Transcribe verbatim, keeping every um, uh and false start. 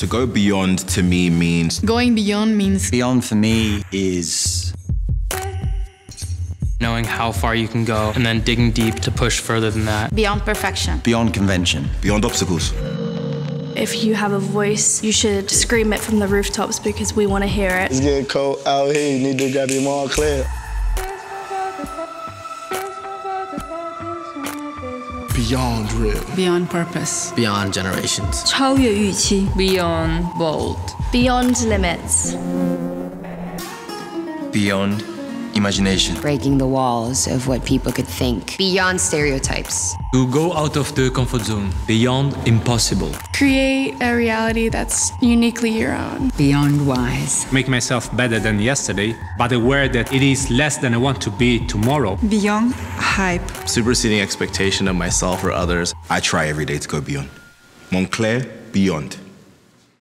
To go beyond, to me, means... Going beyond means... Beyond for me is... knowing how far you can go and then digging deep to push further than that. Beyond perfection. Beyond convention. Beyond obstacles. If you have a voice, you should scream it from the rooftops because we want to hear it. It's getting cold out here. You need to grab your Moncler. Beyond real. Beyond purpose. Beyond generations. 超越预期. Beyond bold. Beyond limits. Beyond imagination. Breaking the walls of what people could think. Beyond stereotypes. To go out of the comfort zone. Beyond impossible. Create a reality that's uniquely your own. Beyond wise. Make myself better than yesterday, but aware that it is less than I want to be tomorrow. Beyond hype. Superseding expectation of myself or others. I try every day to go beyond. Moncler, beyond.